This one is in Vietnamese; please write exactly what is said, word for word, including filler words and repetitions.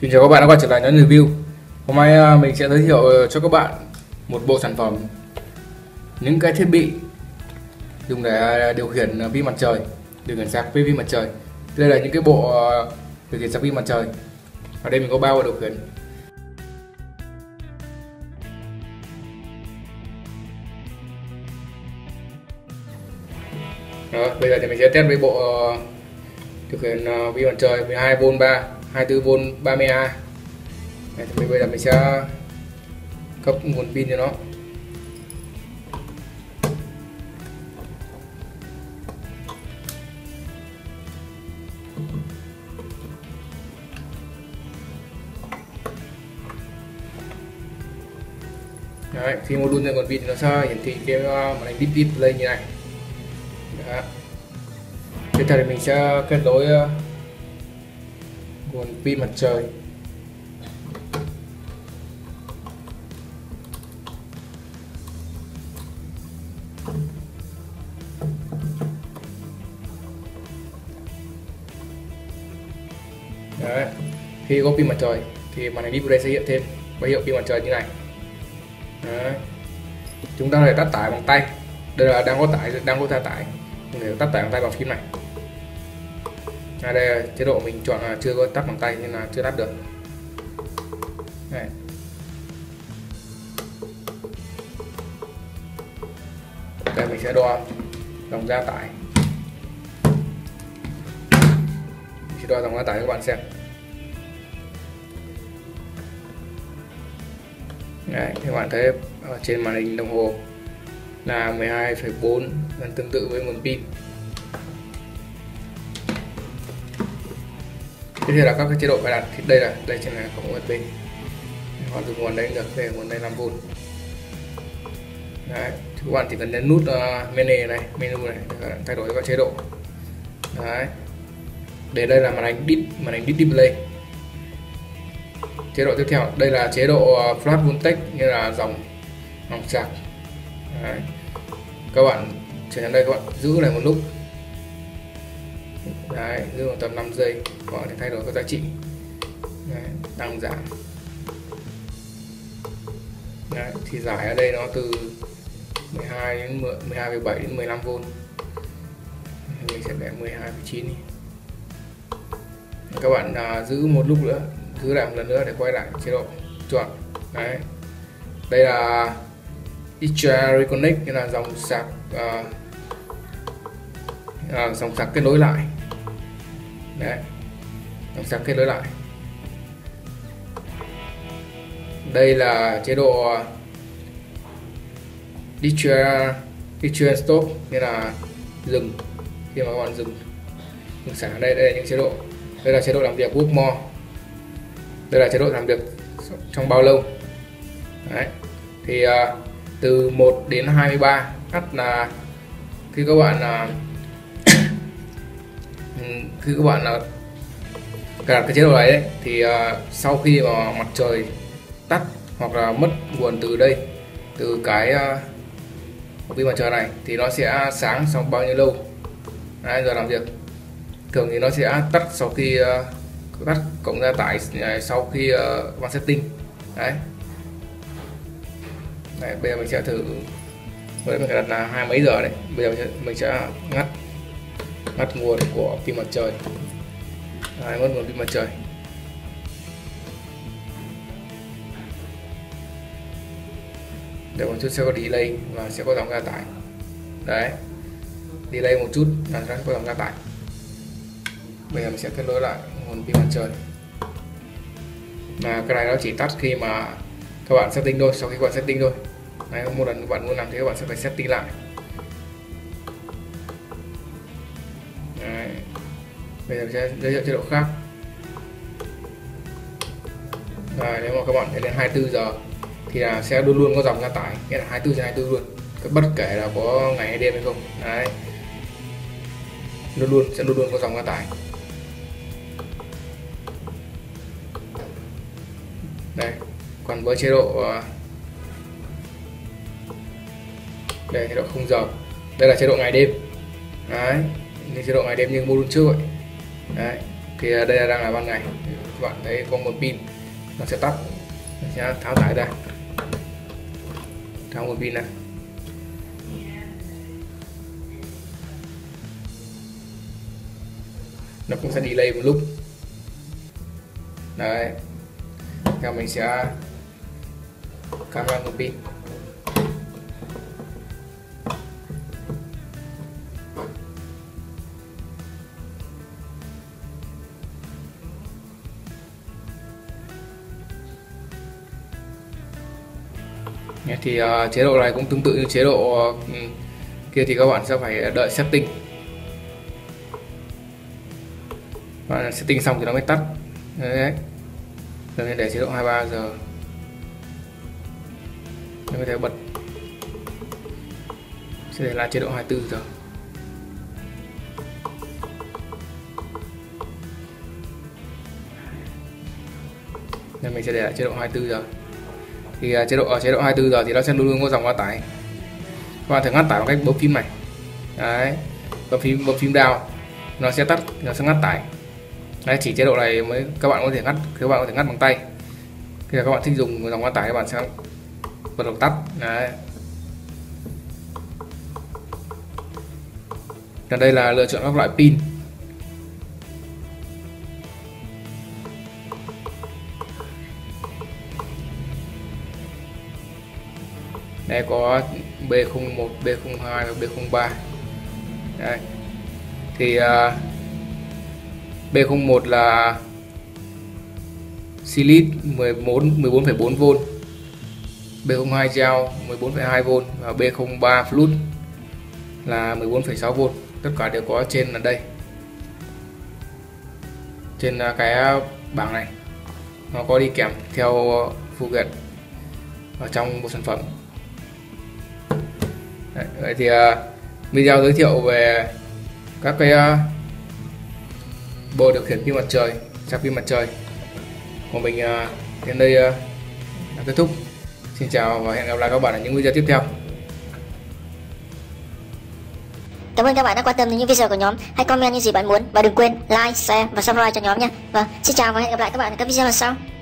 Xin chào các bạn đã quay trở lại Nhóm Review. Hôm nay mình sẽ giới thiệu cho các bạn một bộ sản phẩm, những cái thiết bị dùng để điều khiển pin mặt trời, điều khiển sạc pin mặt trời. Đây là những cái bộ điều khiển sạc pin mặt trời. Ở đây mình có ba bộ điều khiển. Đó, bây giờ thì mình sẽ test với bộ điều khiển pin mặt trời mười hai vôn ba, hai mươi tư vôn ba mươi A. Đấy, thì bây giờ mình sẽ cấp nguồn pin cho nó. Đấy, khi module ra nguồn pin thì nó sẽ hiển thị cái màn hình display lên như này. Đó. Tiếp theo thì mình sẽ kết nối nguồn pin mặt trời. Đấy. Khi có pin mặt trời thì màn hình display sẽ hiện thêm báo hiệu pin mặt trời như này. Đấy. Chúng ta có thể tắt tải bằng tay. Đây là đang có tải, đang có tha tải. Mình để tắt tải bằng tay bằng phím này. À, đây là chế độ mình chọn là chưa có tắt bằng tay nên là chưa tắt được. Đây. Đây mình sẽ đo dòng gia tải. Mình sẽ đo dòng gia tải cho các bạn xem. Đấy, các bạn thấy ở trên màn hình đồng hồ là mười hai phẩy bốn, gần tương tự với nguồn pin. Tiếp theo là các cái chế độ cài đặt, thì đây là đây trên này có u ét bê, còn từ nguồn đấy được về nguồn đây năm vôn. Đấy, các bạn chỉ cần nhấn nút uh, menu này, menu này để thay đổi các chế độ. Đấy, để đây là màn hình dip, màn hình display. Chế độ tiếp theo đây là chế độ uh, flash voltage, như là dòng dòng sạc. Đấy. Các bạn chuyển sang đây, các bạn giữ lại một lúc. Đấy, giữ khoảng tầm năm giây, các bạn có thể thay đổi các giá trị. Đấy, tăng giảm. Đấy, thì giải ở đây nó từ mười hai đến mười hai phẩy bảy đến mười lăm vôn. Mình sẽ để mười hai phẩy chín đi. Các bạn à, giữ một lúc nữa, giữ lại một lần nữa để quay lại chế độ chọn. Đấy. Đây là Extra Reconnect, là dòng sạc uh, uh, dòng sạc kết nối lại. Đấy, dòng sạc kết nối lại. Đây là chế độ uh, Extra Extra Stop, nghĩa là dừng, khi mà các bạn dừng dừng sạc. Đây, đây là những chế độ. Đây là chế độ làm việc Work More. Đây là chế độ làm việc trong bao lâu. Đấy, thì uh, từ một đến hai mươi ba hát là khi các bạn là khi các bạn là cài đặt cái chế độ này đấy, thì uh, sau khi mà mặt trời tắt hoặc là mất nguồn từ đây, từ cái uh, pin mặt trời này, thì nó sẽ sáng sau bao nhiêu lâu. Đấy, giờ làm việc thường thì nó sẽ tắt sau khi uh, tắt cộng gia tải sau khi uh, bạn setting. Đấy. Đấy, bây giờ mình sẽ thử, với mình đặt là hai mấy giờ đấy. Bây giờ mình sẽ, mình sẽ ngắt ngắt nguồn của pin mặt trời. Đấy, mất nguồn pin mặt trời. Để một chút sẽ có delay và sẽ có dòng gia tải. Đấy, delay một chút là sẽ có dòng gia tải. Bây giờ mình sẽ kết nối lại nguồn pin mặt trời. Mà cái này nó chỉ tắt khi mà các bạn setting thôi, sau khi các bạn setting thôi. Đấy, một lần các bạn muốn làm thế các bạn sẽ phải setting lại. Đấy. Bây giờ sẽ giới thiệu chế độ khác. Đấy, nếu mà các bạn để đến hai mươi tư giờ thì là sẽ luôn luôn có dòng gia tải, nghĩa là hai mươi tư trên hai mươi tư luôn, cái bất kể là có ngày hay đêm hay không. Đấy, luôn luôn sẽ luôn luôn có dòng gia tải. Đây. Còn với chế độ đây, chế độ không giờ, đây là chế độ ngày đêm. Đấy, chế độ ngày đêm như module trước vậy. Đấy, thì đây là đang là ban ngày. bạn thấy có một pin nó sẽ tắt, nó sẽ tháo giải ra, tháo một pin này. Nó cũng sẽ delay một lúc. Đấy, theo mình sẽ cắm vào một pin. Thì uh, chế độ này cũng tương tự như chế độ uh, kia, thì các bạn sẽ phải đợi setting, và setting xong thì nó mới tắt. Đấy, rồi để chế độ hai mươi ba giờ mình có thể bật, sẽ để là chế độ hai mươi bốn giờ. Nên mình sẽ để lại chế độ hai mươi bốn giờ. Thì chế độ ở chế độ hai mươi bốn giờ thì nó sẽ luôn luôn có dòng quá tải. Các bạn thử ngắt tải bằng cách bấm phím này. Đấy, bấm phím bấm phím down, nó sẽ tắt, nó sẽ ngắt tải. Đấy, chỉ chế độ này mới các bạn có thể ngắt, các bạn có thể ngắt bằng tay. Khi các bạn thích dùng dòng quá tải các bạn sẽ bật vào tắt. Đấy. Ở đây là lựa chọn các loại pin. Đây có B không một, B không hai và B không ba. Đây. Thì uh, B không một là Silit mười bốn phẩy bốn vôn, B không hai Gel mười bốn phẩy hai vôn và B không ba Flute là mười bốn phẩy sáu vôn. Tất cả đều có trên ở đây. Trên cái bảng này nó có đi kèm theo phụ kiện ở trong bộ sản phẩm. Đấy, vậy thì uh, video giới thiệu về các cái uh, bộ điều khiển pin mặt trời, sạc pin mặt trời của mình uh, đến đây uh, đã kết thúc. Xin chào và hẹn gặp lại các bạn ở những video tiếp theo. Cảm ơn các bạn đã quan tâm đến những video của nhóm. Hãy comment những gì bạn muốn và đừng quên like, share và subscribe cho nhóm nha. Và xin chào và hẹn gặp lại các bạn ở các video lần sau.